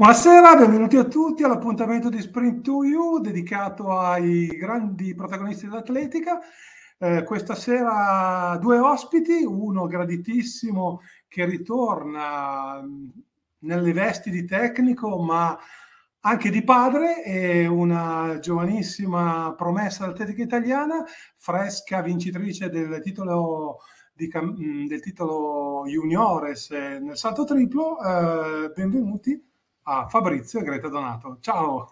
Buonasera, benvenuti a tutti all'appuntamento di Sprint2U dedicato ai grandi protagonisti dell'atletica. Questa sera due ospiti, uno graditissimo che ritorna nelle vesti di tecnico ma anche di padre, e una giovanissima promessa dell'atletica italiana, fresca vincitrice del titolo juniores nel salto triplo. Benvenuti a Fabrizio e Greta Donato. Ciao!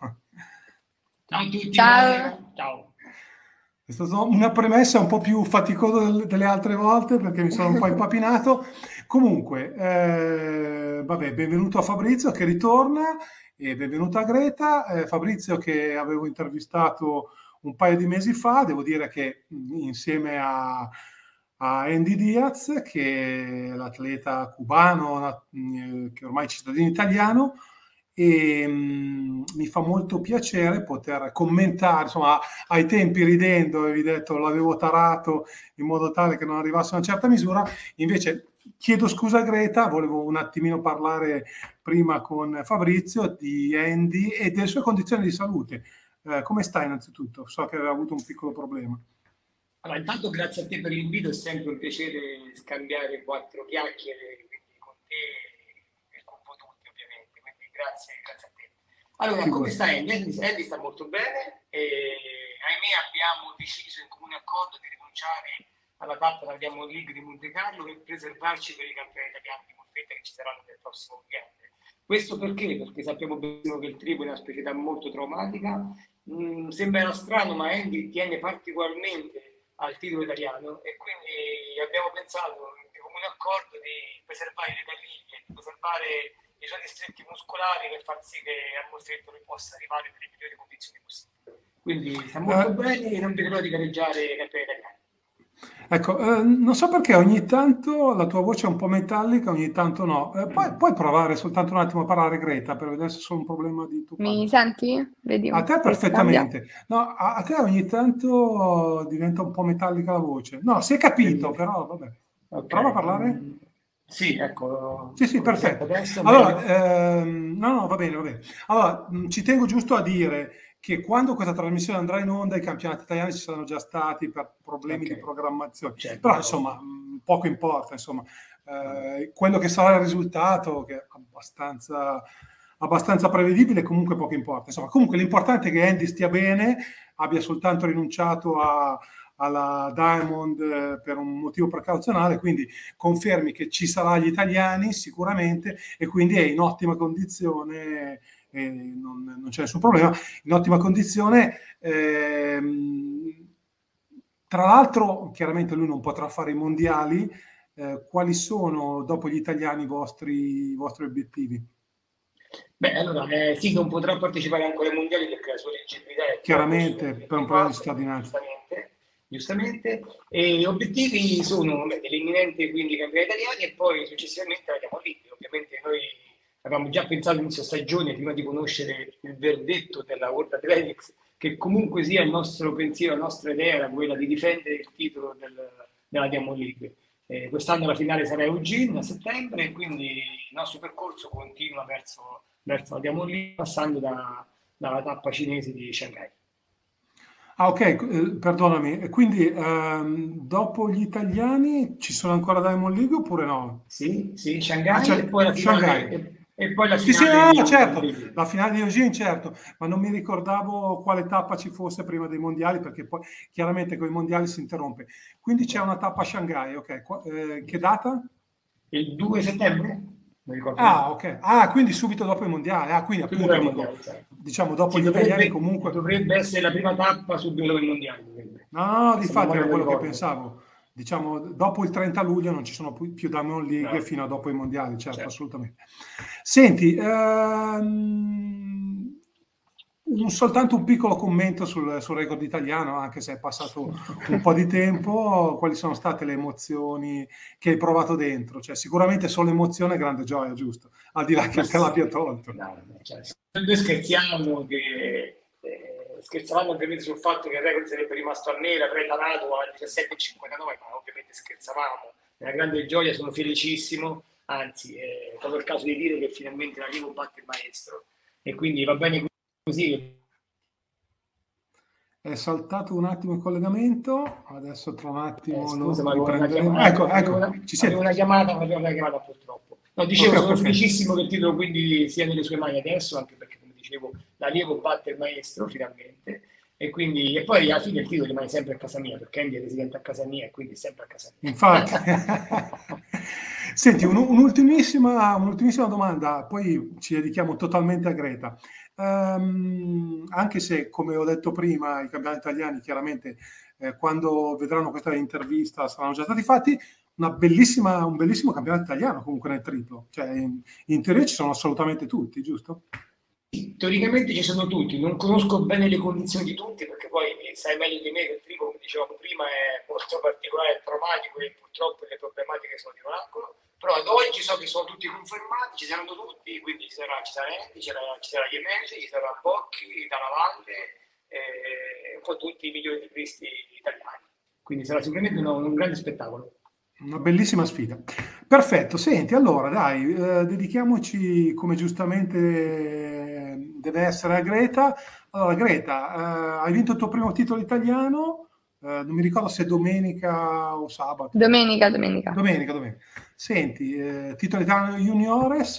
Ciao a tutti! Ciao! Ciao! È stata una premessa un po' più faticosa delle altre volte perché mi sono un po' impapinato. Comunque, vabbè, benvenuto a Fabrizio che ritorna e benvenuto a Greta. Fabrizio che avevo intervistato un paio di mesi fa, devo dire che insieme a Andy Diaz, che è l'atleta cubano che ormai è cittadino italiano, e mi fa molto piacere poter commentare, insomma, ai tempi ridendo avevi detto l'avevo tarato in modo tale che non arrivasse a una certa misura, invece chiedo scusa a Greta, volevo un attimino parlare prima con Fabrizio di Andy e delle sue condizioni di salute. Come stai innanzitutto? So che aveva avuto un piccolo problema. Allora, intanto grazie a te per l'invito, è sempre un piacere scambiare quattro chiacchiere con te, grazie a te. Allora, come sta Andy? Andy sta molto bene e ahimè abbiamo deciso in comune accordo di rinunciare alla tappa della Diamond League di Monte Carlo per preservarci per i campionati italiani di confetta che ci saranno nel prossimo weekend. Questo perché? Perché sappiamo benissimo che il triplo è una specialità molto traumatica. Sembra strano, ma Andy tiene particolarmente al titolo italiano e quindi abbiamo pensato in comune accordo di preservare le caviglie, di preservare i suoi distretti muscolari per far sì che al mostretto possa arrivare nelle migliori condizioni possibili. Quindi sta molto bene e non vedo l'ora di gareggiare i campioni italiani. Ecco, non so perché ogni tanto la tua voce è un po' metallica, ogni tanto no. Puoi provare soltanto un attimo a parlare, Greta, per vedere se sono un problema di tuo padre. Mi senti? Vedi, a te perfettamente. No, a te ogni tanto diventa un po' metallica la voce. No, si è capito, però vabbè. Okay. Prova a parlare? Sì, ecco. Sì, perfetto. Allora, no, va bene. Allora, ci tengo giusto a dire che quando questa trasmissione andrà in onda i campionati italiani ci saranno già stati per problemi di programmazione. Certo. Però, insomma, poco importa, insomma. Quello che sarà il risultato, che è abbastanza prevedibile, comunque poco importa. Insomma, comunque l'importante è che Andy stia bene, abbia soltanto rinunciato alla Diamond per un motivo precauzionale, quindi confermi che ci sarà gli italiani sicuramente e quindi è in ottima condizione, non c'è nessun problema, in ottima condizione. Tra l'altro chiaramente lui non potrà fare i mondiali. Quali sono dopo gli italiani i vostri obiettivi? Beh, allora, sì, non potrà partecipare ancora ai mondiali perché la sua leggibilità è chiaramente per un problema di cittadinanza. Giustamente, e gli obiettivi sono l'imminente quindi campionati italiani e poi successivamente la Diamond League. Ovviamente noi avevamo già pensato all'inizio stagione, prima di conoscere il verdetto della World Athletics, che comunque sia il nostro pensiero, la nostra idea era quella di difendere il titolo della Diamond League. Quest'anno la finale sarà Eugene a settembre e quindi il nostro percorso continua verso la Diamond League, passando dalla tappa cinese di Shanghai. Ah, ok, perdonami, quindi dopo gli italiani ci sono ancora Diamond League oppure no? Sì, Shanghai, cioè, e poi la finale. E poi la finale. Sì, no, certo, la finale di Eugene, certo, ma non mi ricordavo quale tappa ci fosse prima dei mondiali, perché poi chiaramente con i mondiali si interrompe. Quindi c'è una tappa a Shanghai, ok, che data? Il 2 settembre? Ah, ok. Ah, quindi subito dopo il mondiale. Ah, quindi appunto diciamo dopo gli italiani comunque. Dovrebbe essere la prima tappa subito dopo il mondiale. No, di fatto era quello che pensavo. Diciamo dopo il 30 luglio non ci sono più Diamond League fino a dopo i mondiali, certo. Assolutamente. Senti, soltanto un piccolo commento sul record italiano, anche se è passato un po' di tempo. Quali sono state le emozioni che hai provato dentro? Cioè, sicuramente solo emozione e grande gioia, giusto? Al di là che te l'abbia tolto. Noi scherziamo ovviamente sul fatto che il record sarebbe rimasto a me, l'avrei tarato a 17,59, ma ovviamente scherzavamo. È una grande gioia, sono felicissimo. anzi è proprio il caso di dire che finalmente l'allievo batte il maestro, e quindi va bene così. È saltato un attimo il collegamento, adesso tra un attimo scusa, ma avevo una chiamata purtroppo. No, dicevo, okay, sono felicissimo che il titolo quindi sia nelle sue mani adesso, anche perché come dicevo l'allievo batte il maestro finalmente, e quindi e poi alla fine il titolo rimane sempre a casa mia, perché Andy è residente a casa mia e quindi è sempre a casa mia. Infatti. Senti, un'ultimissima domanda, poi ci dedichiamo totalmente a Greta. Anche se, come ho detto prima, i campionati italiani chiaramente quando vedranno questa intervista saranno già stati fatti, un bellissimo campionato italiano comunque nel triplo, cioè in teoria ci sono assolutamente tutti, giusto? Teoricamente ci sono tutti, non conosco bene le condizioni di tutti perché poi sai meglio di me che il triplo, come dicevamo prima, è molto particolare, è traumatico e purtroppo le problematiche sono dietro l'angolo, però ad oggi so che sono tutti confermati, ci saranno tutti, quindi ci sarà Andy, ci sarà Gemelli, ci sarà Bocchi, Tanavalle, un po' tutti i migliori triplisti italiani, quindi sarà sicuramente un grande spettacolo. Una bellissima sfida. Perfetto, senti, allora dai, dedichiamoci come giustamente deve essere a Greta. Allora Greta, hai vinto il tuo primo titolo italiano, non mi ricordo se domenica o sabato. Domenica. Senti, titolo italiano juniores,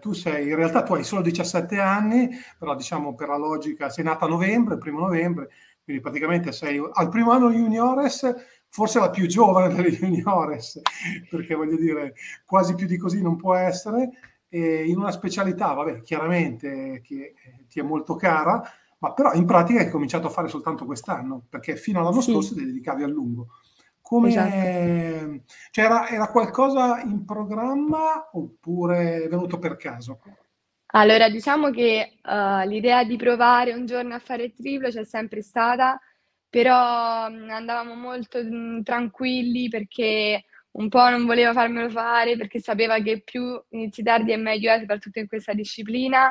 tu hai solo 17 anni, però diciamo per la logica sei nata a novembre, il primo novembre, quindi praticamente sei al primo anno juniores, forse la più giovane delle juniores, perché voglio dire, quasi più di così non può essere, e in una specialità, vabbè, chiaramente che ti è molto cara, ma però in pratica hai cominciato a fare soltanto quest'anno, perché fino all'anno scorso ti dedicavi a lungo. Come, esatto. Cioè era qualcosa in programma oppure è venuto per caso? Allora, diciamo che l'idea di provare un giorno a fare il triplo c'è sempre stata, però andavamo molto tranquilli perché un po' non voleva farmelo fare perché sapeva che più inizi tardi è meglio, soprattutto in questa disciplina.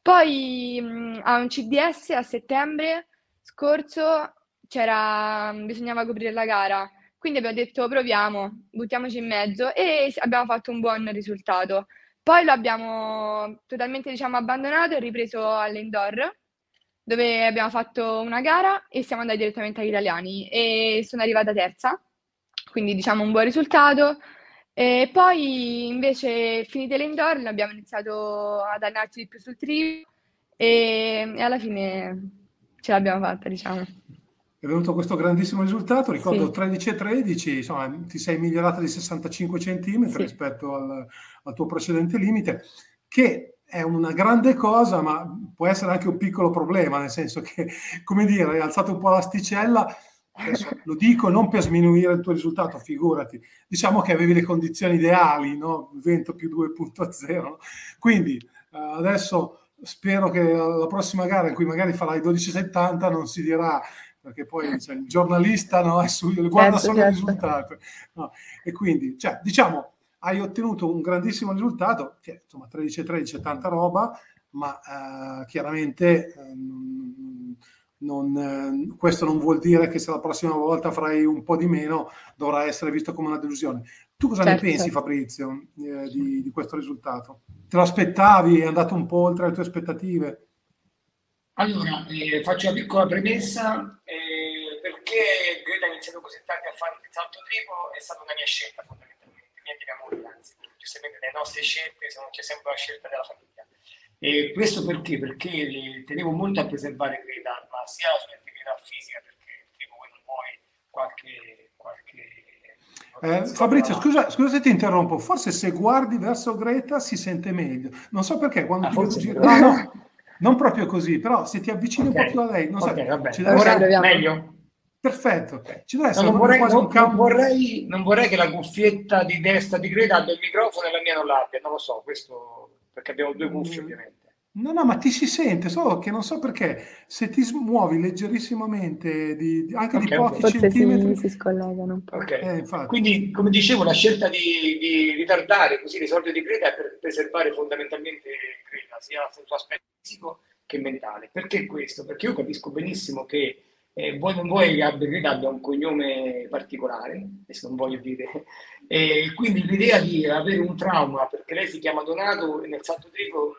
Poi a un CDS a settembre scorso bisognava coprire la gara, quindi abbiamo detto proviamo, buttiamoci in mezzo e abbiamo fatto un buon risultato. Poi lo abbiamo totalmente abbandonato e ripreso all'indoor, dove abbiamo fatto una gara e siamo andati direttamente agli italiani e sono arrivata terza, quindi un buon risultato. E poi invece finite le indoor abbiamo iniziato ad allenarci di più sul triplo e alla fine ce l'abbiamo fatta, È venuto questo grandissimo risultato, ricordo 13-13, insomma ti sei migliorata di 65 centimetri rispetto al tuo precedente limite, che è una grande cosa, ma può essere anche un piccolo problema, nel senso che, come dire, hai alzato un po' l'asticella, adesso lo dico non per sminuire il tuo risultato, figurati, che avevi le condizioni ideali, no? Vento più 2.0, quindi adesso spero che la prossima gara in cui magari farai 12.70 non si dirà, perché poi il giornalista guarda solo il risultato, no? E quindi, hai ottenuto un grandissimo risultato, 13-13 è tanta roba, ma chiaramente questo non vuol dire che se la prossima volta farai un po' di meno dovrà essere visto come una delusione. Tu cosa ne pensi, Fabrizio, di questo risultato? Te lo aspettavi? È andato un po' oltre le tue aspettative? Allora, faccio una piccola premessa. Perché Greta ha iniziato così tardi a fare il salto triplo è stata una mia scelta fondamentalmente. Giustamente le nostre scelte, se non c'è sempre la scelta della famiglia, e questo perché tenevo molto a preservare Greta, ma sia la sua integrità fisica, perché voi non vuoi qualche Fabrizio, scusa se ti interrompo, forse se guardi verso Greta si sente meglio, non so perché quando non proprio così, però se ti avvicini un po' più a lei meglio. Perfetto, ci deve essere non vorrei che la cuffietta di destra di Greta abbia il microfono e la mia non l'abbia, non lo so, questo perché abbiamo due cuffie ovviamente. No, ma ti si sente, solo che non so perché, se ti muovi leggerissimamente, anche di pochi centimetri... si scollegano un po'. Quindi, come dicevo, la scelta di ritardare così l'esordio di Greta è per preservare fondamentalmente Greta, sia il suo aspetto fisico che mentale. Perché questo? Perché io capisco benissimo che Voi non vuoi che Greta abbia un cognome particolare, adesso non voglio dire, quindi l'idea di avere un trauma, perché lei si chiama Donato e nel salto triplo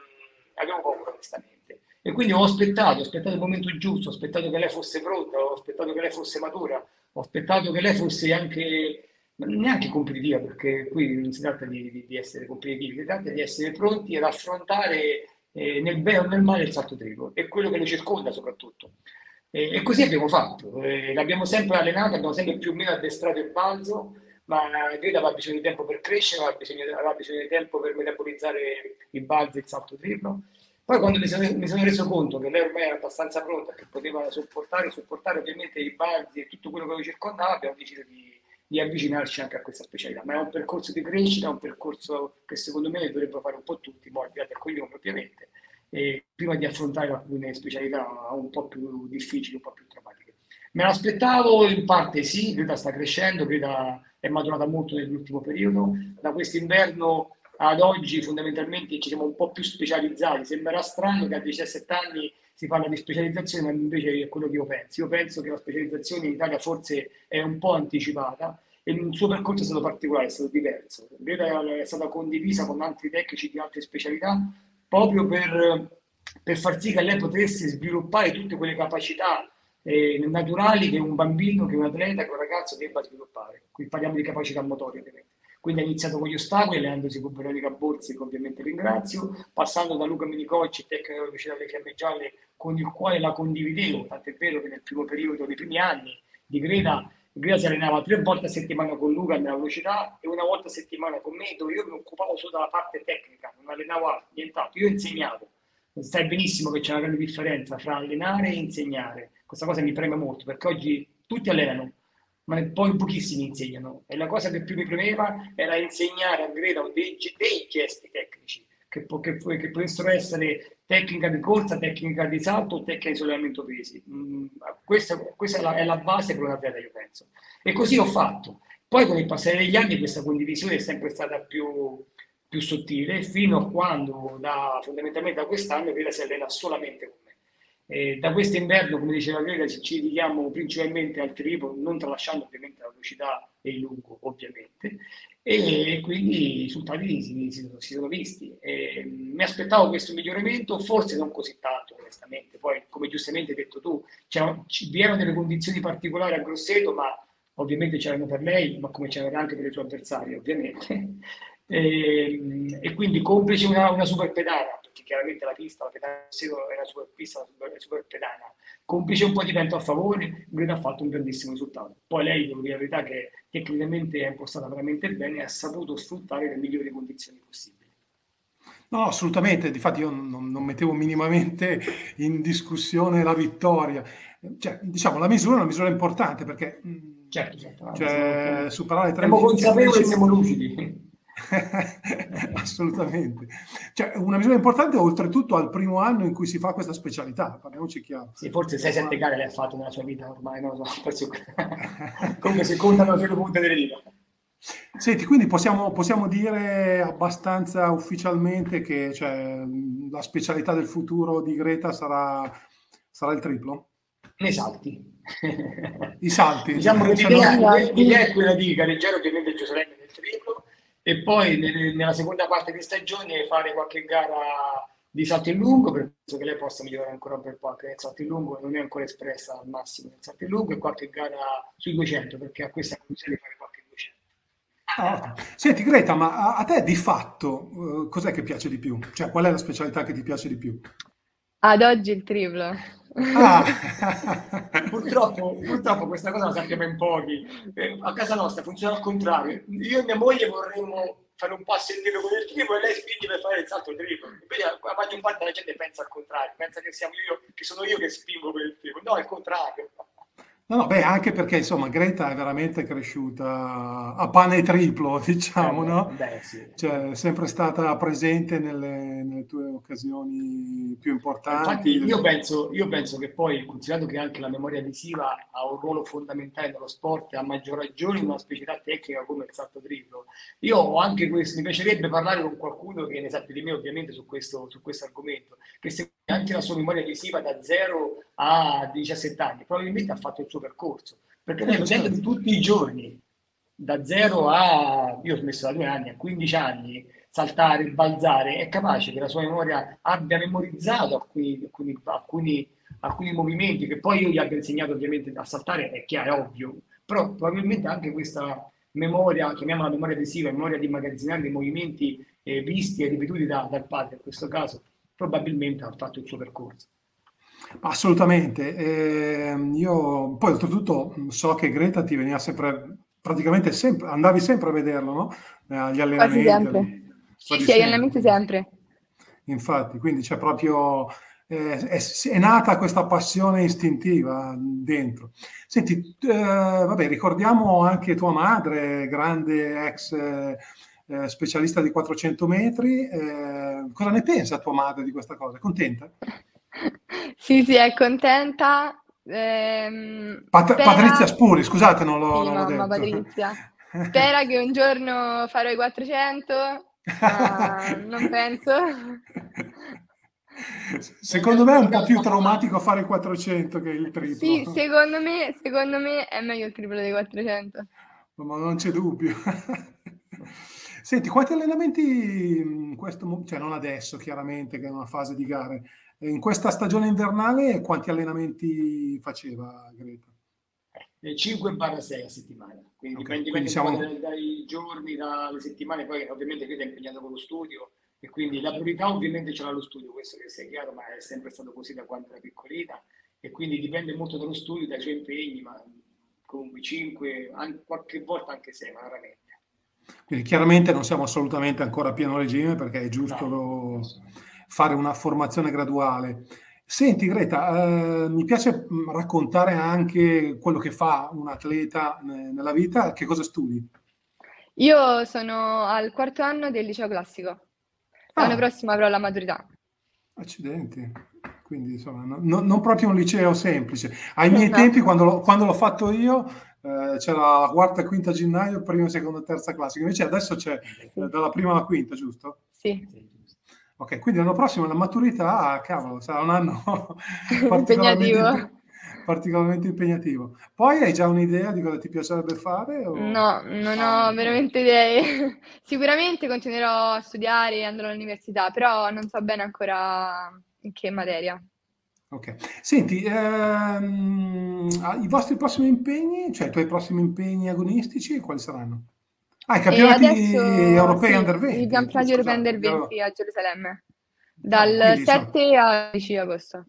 avevo paura onestamente, e quindi ho aspettato il momento giusto, ho aspettato che lei fosse pronta, ho aspettato che lei fosse matura, ho aspettato che lei fosse anche, neanche competitiva, perché qui non si tratta di essere competitivi, si tratta di essere pronti ad affrontare nel bene o nel male il salto triplo, e quello che lo circonda soprattutto. E così abbiamo fatto, l'abbiamo sempre allenata, abbiamo sempre più o meno addestrato il balzo, ma Greta aveva bisogno di tempo per crescere, aveva bisogno di tempo per metabolizzare il balzo e il salto triplo. Poi quando mi sono reso conto che lei ormai era abbastanza pronta, che poteva sopportare ovviamente i balzi e tutto quello che lo circondava, abbiamo deciso di avvicinarci anche a questa specialità. Ma è un percorso di crescita, un percorso che secondo me dovrebbero fare un po' tutti, poi al di là del coglione ovviamente, prima di affrontare alcune specialità un po' più difficili, un po' più traumatiche. Me l'aspettavo in parte sì, Greta sta crescendo, Greta è maturata molto nell'ultimo periodo, da quest'inverno ad oggi fondamentalmente ci siamo un po' più specializzati, sembra strano che a 17 anni si parla di specializzazione, ma invece è quello che io penso. Io penso che la specializzazione in Italia forse è un po' anticipata e il suo percorso è stato particolare, è stato diverso. Greta è stata condivisa con altri tecnici di altre specialità, proprio per far sì che lei potesse sviluppare tutte quelle capacità naturali che un bambino, che un atleta, che un ragazzo debba sviluppare. Qui parliamo di capacità motorie, ovviamente. Quindi ha iniziato con gli ostacoli, allenandosi con Veronica Borzi, che ovviamente ringrazio, passando da Luca Minicocci, tecnico della velocità delle fiamme gialle, con il quale la condividevo, tant'è vero che nel primo periodo, nei primi anni di Greta si allenava 3 volte a settimana con Luca nella velocità e 1 volta a settimana con me, dove io mi occupavo solo della parte tecnica, non allenavo altro, nient'altro, io insegnavo. Sai benissimo che c'è una grande differenza tra allenare e insegnare, questa cosa mi preme molto, perché oggi tutti allenano, ma poi pochissimi insegnano, e la cosa che più mi premeva era insegnare a Greta dei gesti tecnici, che potessero essere tecnica di corsa, tecnica di salto, tecnica di sollevamento pesi. Questa è la base per un atleta, io penso. E così ho fatto. Poi con il passare degli anni questa condivisione è sempre stata più sottile, fino a quando, fondamentalmente da quest'anno, Greta si allena solamente con me. Da quest'inverno, come diceva Greta, ci dedichiamo principalmente al triplo, non tralasciando ovviamente la velocità e il lungo, ovviamente, e quindi i risultati si sono visti. Mi aspettavo questo miglioramento, forse non così tanto, onestamente. Poi, come giustamente hai detto tu, vi erano delle condizioni particolari a Grosseto, ma ovviamente c'erano per lei, ma come c'erano anche per i suoi avversari, ovviamente. E quindi complice una super pedana, perché chiaramente la pedana era super pista, super pedana, complice un po' di vento a favore. Greta ha fatto un grandissimo risultato. Poi lei, devo dire la verità, che tecnicamente è impostata veramente bene e ha saputo sfruttare le migliori condizioni possibili. No, assolutamente, difatti io non mettevo minimamente in discussione la vittoria, cioè, diciamo, la misura è una misura importante, perché certo, cioè, superare 13, siamo consapevoli e siamo lucidi. Assolutamente, cioè, una misura importante oltretutto al primo anno in cui si fa questa specialità, parliamoci chiaro. Sì, forse 6-7 gare le ha fatte nella sua vita ormai, non lo so, forse... come si contano solo punte delle dita. Senti, quindi possiamo dire abbastanza ufficialmente che, cioè, la specialità del futuro di Greta sarà il triplo? Nei salti. I salti, diciamo che l'idea è quella di gareggiare ovviamente Gerusalemme nel triplo, e poi nella seconda parte di stagione fare qualche gara di salto in lungo, perché penso che lei possa migliorare ancora un po', perché nel salto in lungo non è ancora espressa al massimo nel salto in lungo, e qualche gara sui 200, perché a questa condizione di fare qualche 200. Ah, senti Greta, ma a te di fatto cos'è che piace di più? Cioè, qual è la specialità che ti piace di più? Ad oggi il triplo. Ah. purtroppo questa cosa la sappiamo in pochi. A casa nostra funziona al contrario. Io e mia moglie vorremmo fare un passo indietro con il triplo e lei spinge per fare il salto triplo. Invece la maggior parte della gente pensa al contrario, pensa che sono io che spingo per il triplo. No, è il contrario. No, beh, anche perché insomma Greta è veramente cresciuta a pane triplo, diciamo, no? Beh, sì. Cioè, è sempre stata presente nelle tue occasioni più importanti. Infatti, io penso che poi, considerato che anche la memoria visiva ha un ruolo fondamentale nello sport, a maggior ragione in una specialità tecnica come il salto triplo. Io ho anche questo, mi piacerebbe parlare con qualcuno che ne sa più di me, ovviamente, su questo argomento, che segue anche la sua memoria visiva da 0 a 17 anni, probabilmente ha fatto il suo percorso, perché noi lo sento di tutti i giorni, da 0 a, io ho smesso da 2 anni, a 15 anni, saltare, balzare, è capace che la sua memoria abbia memorizzato alcuni movimenti, che poi io gli abbia insegnato ovviamente a saltare, è chiaro, è ovvio, però probabilmente anche questa memoria, chiamiamola memoria visiva, memoria di immagazzinare dei movimenti visti e ripetuti dal padre, in questo caso, probabilmente ha fatto il suo percorso. Assolutamente, io poi oltretutto so che Greta ti veniva sempre, praticamente sempre, andavi sempre a vederlo, no? Agli allenamenti. Quasi sempre. Sì, agli allenamenti sempre. Infatti, quindi c'è proprio, è nata questa passione istintiva dentro. Senti, vabbè, ricordiamo anche tua madre, grande ex specialista di 400 metri, cosa ne pensa tua madre di questa cosa? È contenta? Sì, è contenta. Patrizia Spuri, scusate, non l'ho detto. Mamma Patrizia. Spera che un giorno farò i 400, ma non penso. Secondo me è un po' più traumatico fare il 400 che il triplo. Sì, secondo me è meglio il triplo dei 400. Ma non c'è dubbio. Senti, quanti allenamenti, cioè non adesso chiaramente, che è una fase di gare, in questa stagione invernale quanti allenamenti faceva Greta? 5-6 a settimana, quindi okay, dipende dai giorni, dalle settimane, poi ovviamente Greta è impegnata con lo studio e quindi la priorità ovviamente ce l'ha lo studio, questo che sia chiaro, ma è sempre stato così da quando era piccolina e quindi dipende molto dallo studio, dai suoi impegni, ma comunque 5, qualche volta anche 6, ma raramente. Quindi chiaramente non siamo assolutamente ancora a pieno regime perché è giusto fare una formazione graduale. Senti Greta, mi piace raccontare anche quello che fa un atleta nella vita. Che cosa studi? Io sono al 4º anno del liceo classico. L'anno prossimo avrò la maturità. Accidenti. Quindi insomma, non proprio un liceo semplice. Ai miei tempi, quando l'ho fatto io, c'era la 4ª, 5ª gennaio, 1ª, 2ª, 3ª classica. Invece adesso c'è dalla 1ª alla 5ª, giusto? Sì. Ok, quindi l'anno prossimo la maturità, cavolo, sarà un anno particolarmente impegnativo. Poi hai già un'idea di cosa ti piacerebbe fare? O... No, non ho veramente idee. Sicuramente continuerò a studiare e andrò all'università, però non so bene ancora in che materia. Ok, senti, i vostri prossimi impegni, cioè i tuoi prossimi impegni agonistici, quali saranno? I campionati europei Under 20. I campionati europei Under 20 a Gerusalemme, dal 7 al 12 agosto.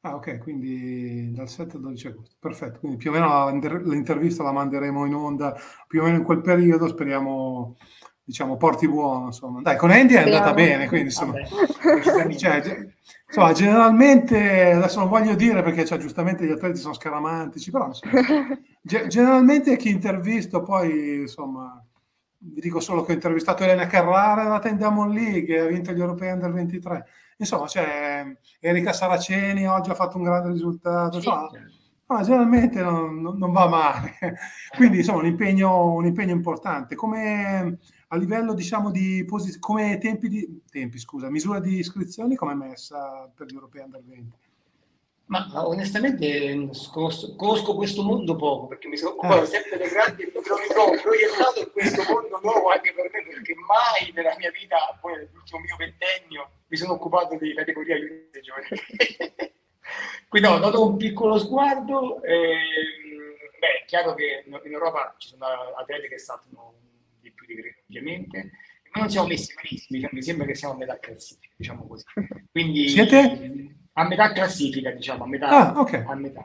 Ah, ok, quindi dal 7 al 12 agosto, perfetto. Quindi più o meno l'intervista la manderemo in onda più o meno in quel periodo, speriamo... Diciamo, porti buono, insomma. Dai, con Andy è andata bene, quindi insomma, insomma, generalmente, adesso non voglio dire perché cioè, giustamente gli atleti sono scaramantici, però insomma, generalmente chi intervisto poi, insomma, vi dico solo che ho intervistato Elena Carrara, è andata in Diamond League, ha vinto gli europei Under 23, insomma, Erika Saraceni oggi ha fatto un grande risultato, insomma, ma generalmente non va male, quindi insomma un impegno importante. Come a livello, diciamo, di come misura di iscrizioni, come è messa per gli europei Under 20? Ma onestamente conosco questo mondo poco, perché mi sono occupato sempre dei grandi e mi sono proiettato in questo mondo nuovo anche per me, perché mai nella mia vita, poi nell'ultimo mio ventennio, mi sono occupato di categoria junior giovane. Quindi ho dato un piccolo sguardo, è chiaro che in Europa ci sono atleti che saltano di più di Greta, ovviamente, ma non siamo messi malissimo, mi sembra che siamo a metà classifica, diciamo così. Quindi siete? A metà classifica, diciamo, a metà,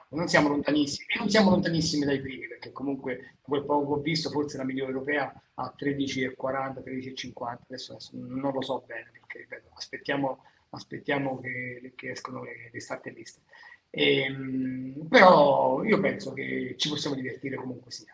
non siamo lontanissimi dai primi, perché comunque quel poco ho visto, forse la migliore europea a 13,40, 13,50, adesso non lo so bene, perché ripeto, aspettiamo che escono le start list. Però io penso che ci possiamo divertire comunque sia.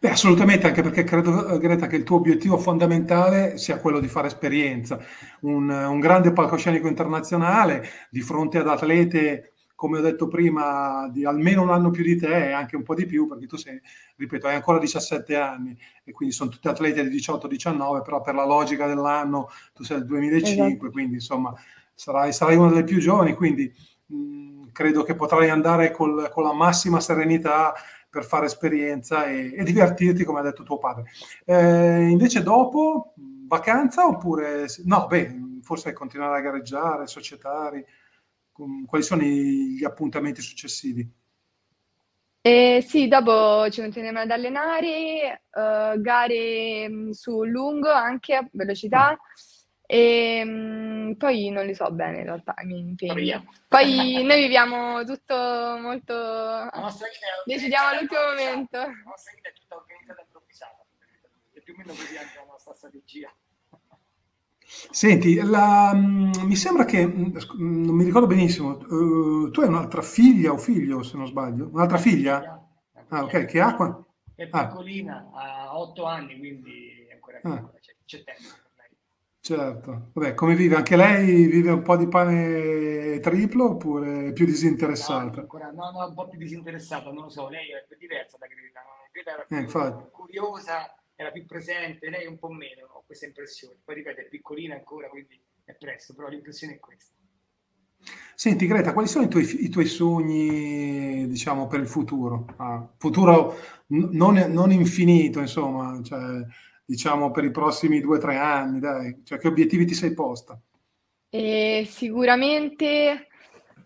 Beh, assolutamente, anche perché credo, Greta, che il tuo obiettivo fondamentale sia quello di fare esperienza, un grande palcoscenico internazionale di fronte ad atlete, come ho detto prima, di almeno un anno più di te e anche un po' di più, perché tu sei, ripeto, hai ancora 17 anni e quindi sono tutti atlete di 18-19, però per la logica dell'anno tu sei del 2005, esatto. Quindi insomma sarai una delle più giovani, quindi credo che potrai andare con la massima serenità per fare esperienza e divertirti, come ha detto tuo padre. Invece dopo, vacanza oppure... No, beh, forse continuare a gareggiare, societari. Quali sono gli appuntamenti successivi? Sì, dopo ci continuiamo ad allenare, gare su lungo, anche a velocità, e poi non li so bene in realtà, mi impegno. Poi noi viviamo tutto molto... Decidiamo all'ultimo momento. La nostra vita è tutta organizzata e improvvisata, è più o meno così anche la nostra strategia. Senti, mi sembra che, non mi ricordo benissimo, tu hai un'altra figlia o figlio, se non sbaglio? Un'altra figlia? Ah, ok, che ha? È piccolina, ha 8 anni, quindi è ancora piccola, c'è tempo per lei. Certo, vabbè, come vive? Anche lei vive un po' di pane triplo oppure è più disinteressata? No, ancora, no, un po' più disinteressata, non lo so, lei è più diversa da Greta, Greta era più curiosa, era più presente, lei un po' meno, ho questa impressione. Poi ripeto, è piccolina ancora, quindi è presto, però l'impressione è questa. Senti Greta, quali sono i tuoi sogni, diciamo, per il futuro? Futuro non infinito, insomma, cioè, diciamo per i prossimi 2 o 3 anni, dai. Cioè, che obiettivi ti sei posta? Sicuramente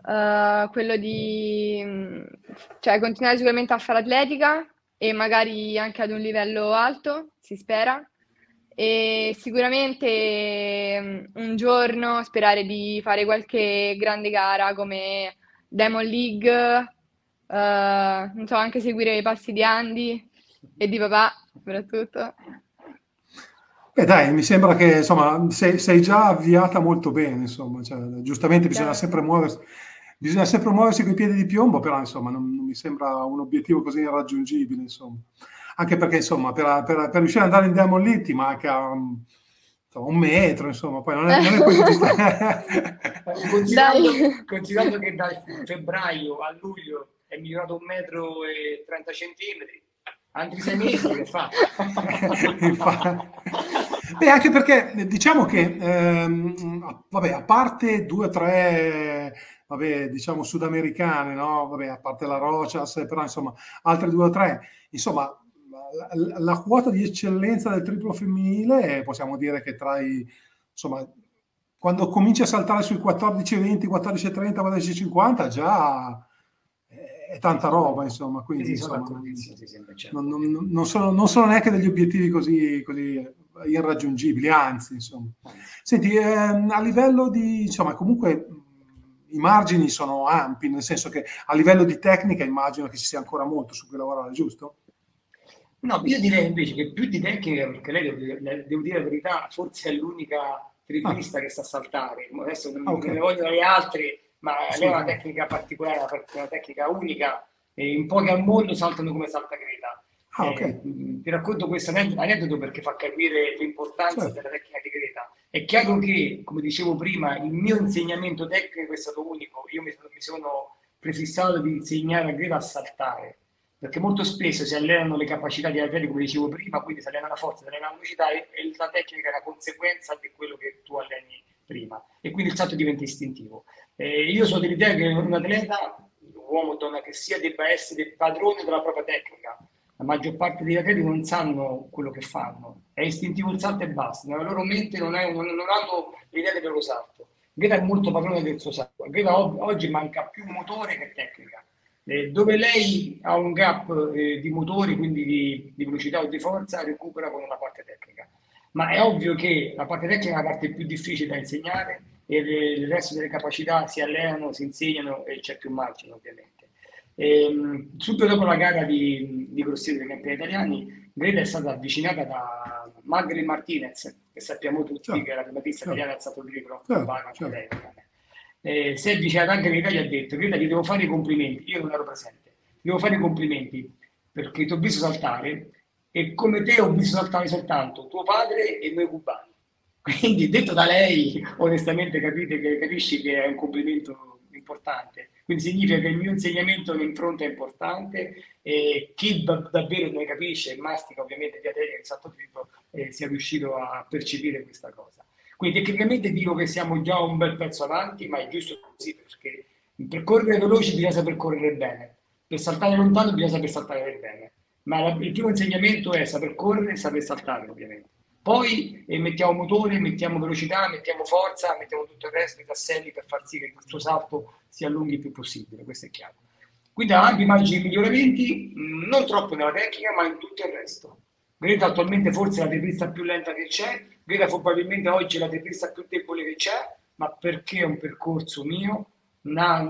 quello di... Cioè, continuare sicuramente a fare atletica, e magari anche ad un livello alto, si spera, e sicuramente un giorno sperare di fare qualche grande gara come Diamond League, non so, anche seguire i passi di Andy e di papà, soprattutto. Beh dai, mi sembra che insomma sei già avviata molto bene, insomma, cioè, giustamente bisogna sempre muoversi. Bisogna sempre muoversi coi piedi di piombo, però insomma non mi sembra un obiettivo così irraggiungibile, insomma. Anche perché insomma per riuscire ad andare in Diamond League ti manca un metro, insomma, poi non è quello che considerando che da febbraio a luglio è migliorato 1,30 m, altri 6 mesi che fa. Beh, anche perché diciamo che vabbè, a parte 2 o 3 vabbè, diciamo sudamericane, no? Vabbè, a parte la Rochas, però insomma, altre 2 o 3. Insomma, la quota di eccellenza del triplo femminile, possiamo dire che tra i... Insomma, quando cominci a saltare sui 14-20, 14-30, 14-50, già è tanta roba, insomma. Quindi, insomma, non sono neanche degli obiettivi così irraggiungibili, anzi, insomma. Senti, a livello di... Insomma, comunque... I margini sono ampi, nel senso che a livello di tecnica immagino che ci sia ancora molto su cui lavorare, giusto? No, io direi invece che più di tecnica, perché lei, devo dire la verità, forse è l'unica triplista che sa saltare. Adesso non ne vogliono le altre, ma lei ha una tecnica particolare, una tecnica unica, e in pochi al mondo saltano come salta Greta. Ti racconto questo aneddoto perché fa capire l'importanza della tecnica di Greta. È chiaro che, come dicevo prima, il mio insegnamento tecnico è stato unico. Io mi sono prefissato di insegnare a Greta a saltare, perché molto spesso si allenano le capacità di atleti, come dicevo prima, quindi si allena la forza, si allena la velocità e la tecnica è la conseguenza di quello che tu alleni prima. E quindi il salto diventa istintivo. Io sono dell'idea che un atleta, uomo o donna che sia, debba essere padrone della propria tecnica. La maggior parte degli atleti non sanno quello che fanno, è istintivo il salto e basta, nella loro mente non hanno l'idea del loro salto. Greta è molto padrone del suo salto, Greta oggi manca più motore che tecnica. Dove lei ha un gap di motori, quindi di velocità o di forza, recupera con una parte tecnica. Ma è ovvio che la parte tecnica è la parte più difficile da insegnare e il resto delle capacità si allenano, si insegnano e c'è più margine ovviamente. Subito dopo la gara di Grosseto dei campioni italiani, Greta è stata avvicinata da Margherine Martinez, che sappiamo tutti che è la primatista italiana del salto triplo. si è avvicinato anche all'Italia e ha detto: Greta, ti devo fare i complimenti, io non ero presente, ti devo fare i complimenti perché ti ho visto saltare e come te ho visto saltare soltanto tuo padre e noi cubani. Quindi detto da lei, onestamente capisci che è un complimento importante. Quindi significa che il mio insegnamento, un'impronta importante, e chi davvero ne capisce e mastica ovviamente di atletica di salto triplo sia riuscito a percepire questa cosa. Quindi tecnicamente dico che siamo già un bel pezzo avanti, ma è giusto così, perché per correre veloci bisogna saper correre bene, per saltare lontano bisogna saper saltare bene, ma il primo insegnamento è saper correre e saper saltare ovviamente. Poi mettiamo motore, mettiamo velocità, mettiamo forza, mettiamo tutto il resto, i tasselli per far sì che il nostro salto si allunghi il più possibile, questo è chiaro. Quindi anche immagini miglioramenti, non troppo nella tecnica, ma in tutto il resto. Greta attualmente forse è la triplista più lenta che c'è, Greta probabilmente oggi è la triplista più debole che c'è, ma perché è un percorso mio,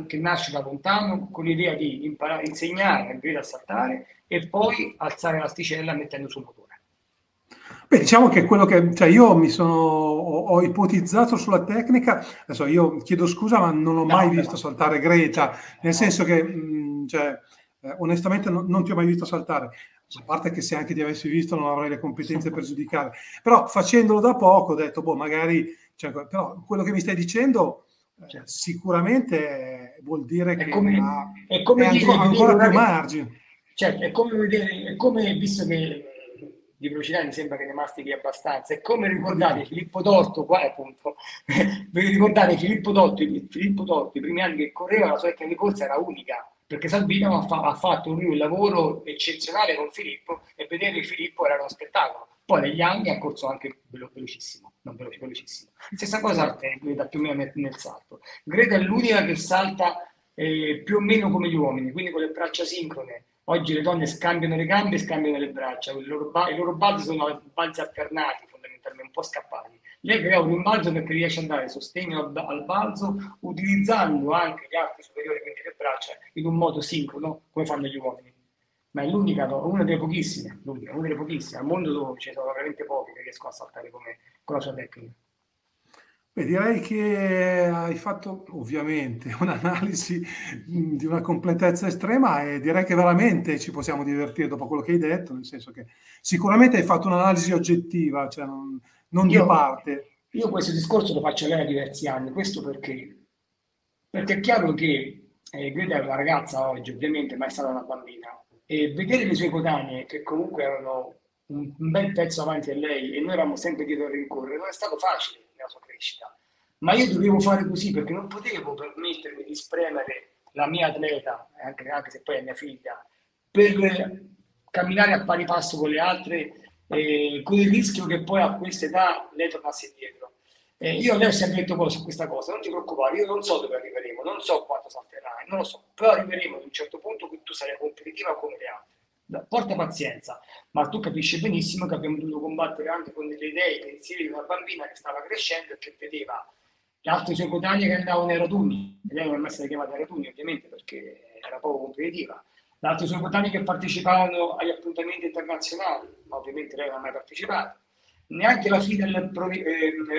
che nasce da lontano, con l'idea di imparare, insegnare a Greta a saltare e poi alzare l'asticella mettendo sul motore. Beh, diciamo che quello che io ho ipotizzato sulla tecnica, adesso io chiedo scusa ma non ho mai visto saltare Greta, nel senso che onestamente non ti ho mai visto saltare, a parte che se anche ti avessi visto non avrei le competenze per giudicare, però facendolo da poco ho detto boh magari, però quello che mi stai dicendo sicuramente vuol dire che è ancora più margine. Certo, è come visto che di velocità mi sembra che ne mastichi abbastanza, è come ricordate Filippo Torto, qua appunto, vi ricordate Filippo Torto, i primi anni che correva la sua tecnica di corsa era unica, perché Salvino ha fatto lui un lavoro eccezionale con Filippo e vedere Filippo era uno spettacolo, poi negli anni ha corso anche velocissimo, non velocissimo, stessa cosa Greta più o meno nel salto, Greta è l'unica che salta più o meno come gli uomini, quindi con le braccia sincrone. Oggi le donne scambiano le gambe e scambiano le braccia, i loro balzi sono balzi alternati fondamentalmente, un po' scappati. Lei crea un rimbalzo perché riesce ad andare sostegno al balzo utilizzando anche gli arti superiori, quindi le braccia, in un modo sincrono come fanno gli uomini. Ma è l'unica, una delle pochissime, al mondo dove ci sono veramente pochi che riescono a saltare con la sua tecnica. Beh, direi che hai fatto ovviamente un'analisi di una completezza estrema e direi che veramente ci possiamo divertire dopo quello che hai detto, nel senso che sicuramente hai fatto un'analisi oggettiva, cioè non di parte. Io questo discorso lo faccio a lei da diversi anni, questo perché è chiaro che Greta è una ragazza oggi ovviamente, ma è stata una bambina, e vedere le sue coetanee che comunque erano un bel pezzo avanti a lei e noi eravamo sempre dietro al rincorrere, non è stato facile la sua crescita, ma io dovevo fare così perché non potevo permettermi di spremere la mia atleta, anche se poi è mia figlia, per camminare a pari passo con le altre, con il rischio che poi a questa età lei tornasse indietro. Io lei ho sempre detto questa cosa: non ti preoccupare, io non so dove arriveremo, non so quanto salterai, non lo so, però arriveremo ad un certo punto che tu sarai competitiva come le altre. Porta pazienza, ma tu capisci benissimo che abbiamo dovuto combattere anche con delle idee, i pensieri di una bambina che stava crescendo e che vedeva gli altri suoi coetanei che andavano ai raduni, e lei non è mai stata chiamata ai raduni ovviamente perché era poco competitiva, gli altri suoi coetanei che partecipavano agli appuntamenti internazionali, ma ovviamente lei non ha mai partecipato, neanche la FIDAL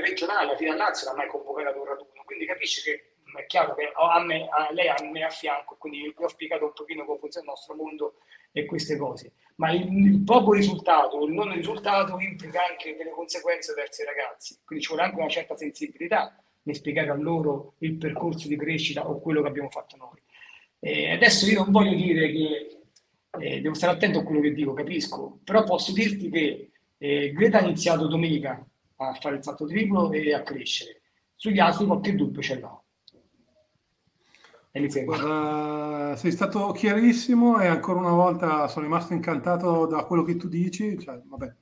regionale, la FIDAL Lazio l'ha mai convocata ad un raduno, quindi capisci che è chiaro che lei ha me a fianco, quindi vi ho spiegato un pochino come funziona il nostro mondo e queste cose, ma il poco risultato, il non risultato implica anche delle conseguenze verso i ragazzi, quindi ci vuole anche una certa sensibilità nel spiegare a loro il percorso di crescita o quello che abbiamo fatto noi. Adesso io non voglio dire che devo stare attento a quello che dico, capisco, però posso dirti che Greta ha iniziato domenica a fare il salto triplo e a crescere, sugli altri qualche dubbio ce l'ho. Sei stato chiarissimo e ancora una volta sono rimasto incantato da quello che tu dici, cioè, vabbè,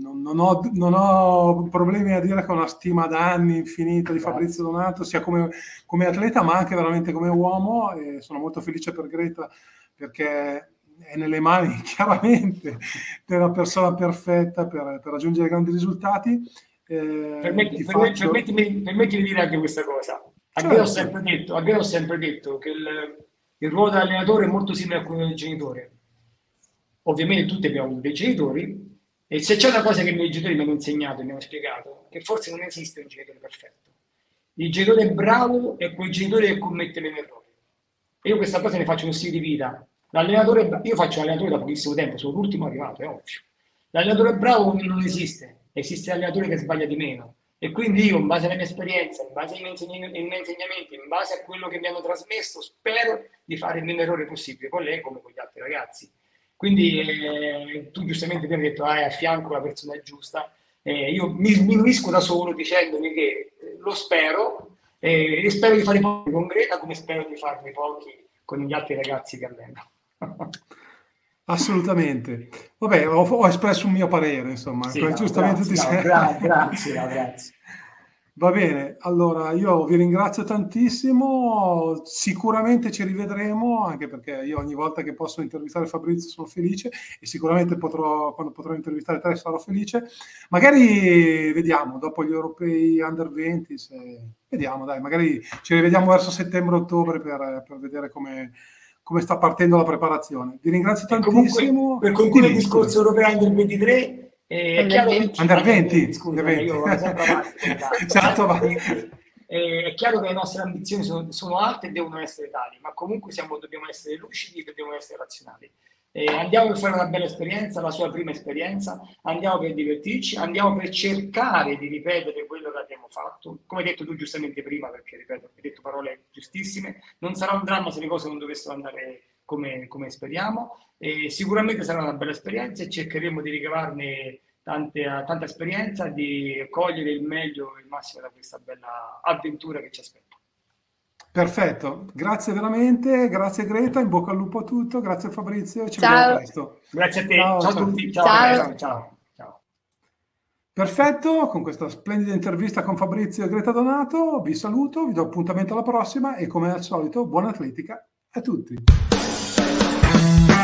non ho problemi a dire che ho una stima da anni infinita di Fabrizio Donato sia come atleta ma anche veramente come uomo, e sono molto felice per Greta perché è nelle mani chiaramente della persona perfetta per raggiungere grandi risultati. Permettimi di dire anche questa cosa. A Greta ho sempre detto che il ruolo dell'allenatore è molto simile a quello del genitore. Ovviamente tutti abbiamo dei genitori e se c'è una cosa che i miei genitori mi hanno insegnato e mi hanno spiegato, che forse non esiste un genitore perfetto. il genitore bravo è quel genitore che commette meno errori. E io questa cosa ne faccio un stile di vita. L'allenatore, io faccio l'allenatore da pochissimo tempo, sono l'ultimo arrivato, è ovvio. L'allenatore bravo non esiste, esiste l'allenatore che sbaglia di meno. E quindi io, in base alla mia esperienza, in base ai miei insegnamenti, in base a quello che mi hanno trasmesso, spero di fare il meno errore possibile con lei come con gli altri ragazzi. Quindi tu giustamente ti hai detto, hai a fianco la persona giusta. Io mi sminuisco da solo dicendomi che lo spero, e spero di fare pochi con Greta come spero di farne pochi con gli altri ragazzi che allenano. Assolutamente. Vabbè, ho espresso un mio parere, insomma. Sì, giustamente no, grazie, ti grazie. Va bene, allora io vi ringrazio tantissimo, sicuramente ci rivedremo, anche perché io ogni volta che posso intervistare Fabrizio sono felice, e sicuramente quando potrò intervistare te sarò felice. Magari vediamo, dopo gli europei under 20, vediamo, dai, magari ci rivediamo verso settembre-ottobre per vedere come sta partendo la preparazione. Vi ringrazio tantissimo. Per concludere il discorso europeo under 23... Under 20, è chiaro che le nostre ambizioni sono alte e devono essere tali, ma comunque dobbiamo essere lucidi, dobbiamo essere razionali. Andiamo per fare una bella esperienza, la sua prima esperienza, andiamo per divertirci, andiamo per cercare di ripetere quello che abbiamo fatto. Come hai detto tu giustamente prima, perché ripeto, hai detto parole giustissime, non sarà un dramma se le cose non dovessero andare come speriamo, e sicuramente sarà una bella esperienza e cercheremo di ricavarne tanta esperienza, di cogliere il meglio e il massimo da questa bella avventura che ci aspetta. Perfetto, grazie veramente, grazie Greta, in bocca al lupo a tutto, grazie Fabrizio, ci vediamo presto. Grazie a te, ciao a tutti, ciao. Perfetto, con questa splendida intervista con Fabrizio e Greta Donato vi saluto, vi do appuntamento alla prossima e come al solito buona atletica a tutti. We'll be right back.